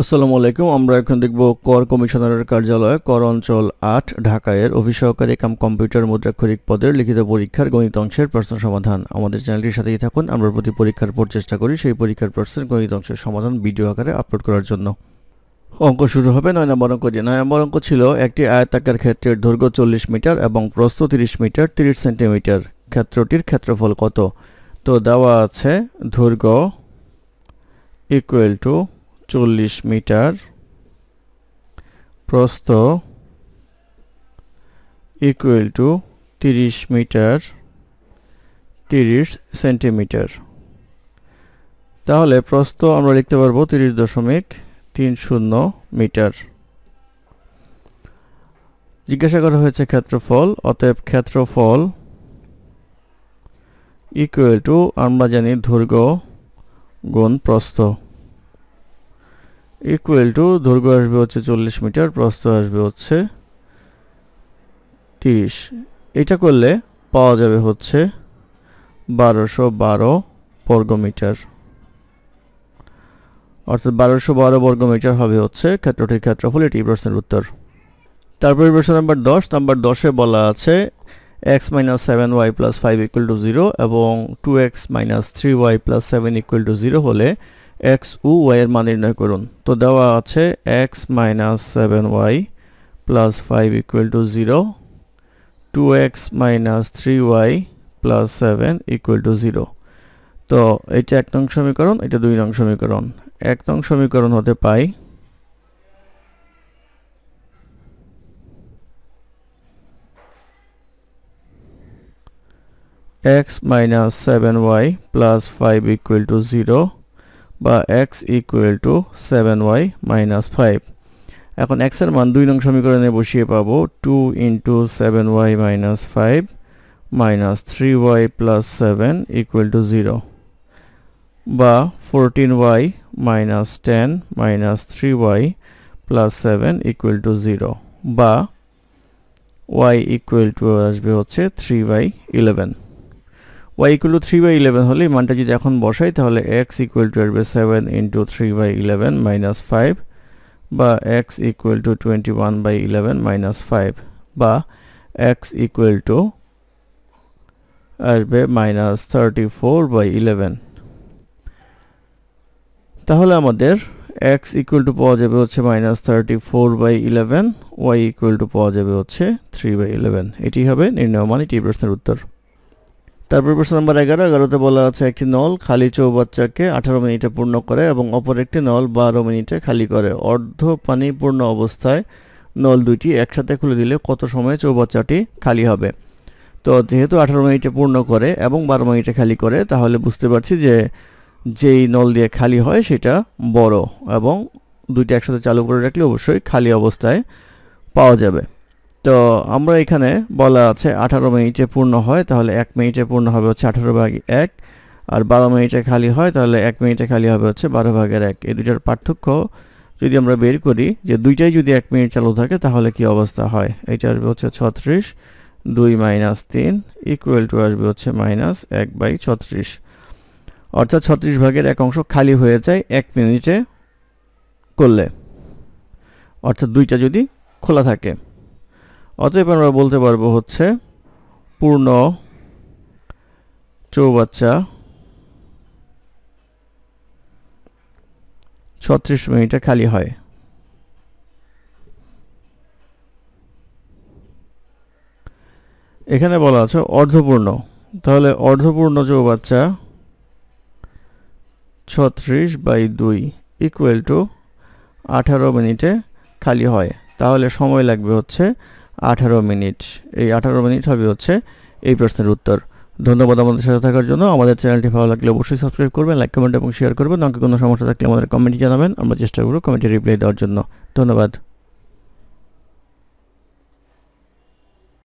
আসসালামু আলাইকুম। আমরা এখন দেখব কর কমিশনারের কার্যালয় কর অঞ্চল ৮ ঢাকায়ের অফিস সহকারী কাম কম্পিউটার মুদ্রাক্ষরিক পদের লিখিত পরীক্ষার গণিত অংশের প্রশ্ন সমাধান। আমাদের চ্যানেলটির সাথেই থাকুন। আমরা প্রতি পরীক্ষার পর চেষ্টা করি সেই পরীক্ষার প্রশ্নের গণিত অংশের সমাধান ভিডিও আকারে আপলোড করার জন্য। অঙ্ক শুরু হবে ৯ নম্বর অঙ্ক দিয়ে। ৯ নম্বর অঙ্ক ছিল, একটি আয়তাকার ক্ষেত্রের দৈর্ঘ্য ৪০ মিটার এবং প্রস্থ ৩০ মিটার ৩০ সেন্টিমিটার। ক্ষেত্রটির ক্ষেত্রফল কত? তো দেওয়া আছে দৈর্ঘ্য ইকুয়াল টু 40 মিটার, প্রস্থ ইকুয়াল টু 30 মিটার 30 সেন্টিমিটার। তাহলে প্রস্থ আমরা লিখতে পারবো 30.30 মিটার। জিজ্ঞাসা করা হয়েছে ক্ষেত্রফল, অতএব ক্ষেত্রফল ইকুয়াল টু আমরা জানি দৈর্ঘ্য গুণ প্রস্থ, ইকুয়াল টু দৈর্ঘ্য আসবে হচ্ছে 40 মিটার, প্রস্থ আসবে হচ্ছে 30। এটা করলে পাওয়া যাবে হচ্ছে 1212 বর্গমিটার, অর্থাৎ 1212 বর্গমিটার হবে হচ্ছে ক্ষেত্রটির ক্ষেত্রফল। এটি প্রশ্নের উত্তর। তারপরে প্রশ্ন নাম্বার 10। নাম্বার 10-এ বলা আছে x - 7y + 5 = 0 এবং 2x - 3y + 7 = 0 হলে এক্স ও ওয়াই এর মান নির্ণয় করুন। তো দেওয়া আছে x - 7y + 5 = 0, 2x - 3y + 7 = 0। তো এটা 1 নং সমীকরণ, এটা 2 নং সমীকরণ। 1 নং সমীকরণ হতে পাই x - 7y + 5 = 0 বা x = 7y - 5। এখন x এর মান 2 নং সমীকরণে বসিয়ে পাবো 2 × 7y - 5 - 3y + 7 = 0 বা 14y - 10 - 3y + 7 = 0 বা y আসবে হচ্ছে 3/11। y = 3/11 হলে মানটা যদি এখন বসাই তাহলে x = আসবে 7 × 3/11 - 5 বা x = 21/11 - 5 বা x = আসবে -34/11। তাহলে আমাদের x = পাওয়া যাবে হচ্ছে -34/11, y = পাওয়া যাবে হচ্ছে 3/11। এটি হবে নির্ণয় মান। এটি প্রশ্নের উত্তর। তারপর প্রশ্ন নম্বর 11-তে বলা আছে, একটি নল খালি চৌবাচ্চাকে 18 মিনিটে পূর্ণ করে এবং অপর একটি নল 12 মিনিটে খালি করে। অর্ধ পানি পূর্ণ অবস্থায় নল দুইটি একসাথে খুলে দিলে কত সময়ে চৌবাচ্চাটি খালি হবে? তো যেহেতু 18 মিনিটে পূর্ণ করে এবং 12 মিনিটে খালি করে, তাহলে বুঝতে পারছি যে যেই নল দিয়ে খালি হয় সেটা বড় এবং দুইটি একসাথে চালু করে রাখলে অবশ্যই খালি অবস্থায় পাওয়া যাবে। তো আমরা এখানে বলা আছে 18 মিনিটে পূর্ণ হয়, তাহলে 1 মিনিটে পূর্ণ হবে হচ্ছে 18/1, আর 12 মিনিটে খালি হয় তাহলে 1 মিনিটে খালি হবে হচ্ছে 12/1। এই দুইটার পার্থক্য যদি আমরা বের করি, যে দুইটাই যদি 1 মিনিট চালু থাকে তাহলে কি অবস্থা হয়, এটা আসবে হচ্ছে 36, 2 - 3 ইকুয়াল টু আসবে হচ্ছে -1/36, অর্থাৎ 36/1 অংশ খালি হয়ে যায় 1 মিনিটে করলে, অর্থাৎ দুইটা যদি খোলা থাকে। অতএব আমরা বলতে পারবো হচ্ছে পূর্ণ চৌবাচ্চা 36 মিনিটে খালি হয়। এখানে বলা আছে অর্ধপূর্ণ, তাহলে অর্ধপূর্ণ চৌবাচ্চা 36/2 ইকুয়াল টু 18 মিনিটে খালি হয়, তাহলে সময় লাগবে হচ্ছে 18 মিনিট। এই 18 মিনিট হবে হচ্ছে এই প্রশ্নের উত্তর। ধন্যবাদ আমাদের সাথে থাকার জন্য। আমাদের চ্যানেলটি ভালো লাগলে অবশ্যই সাবস্ক্রাইব করবেন, লাইক, কমেন্ট এবং শেয়ার করবেন। অঙ্কে কোনো সমস্যা থাকলে আমাদের কমেন্টে জানাবেন, আমরা চেষ্টা করব কমেন্টে রিপ্লাই দেওয়ার জন্য। ধন্যবাদ।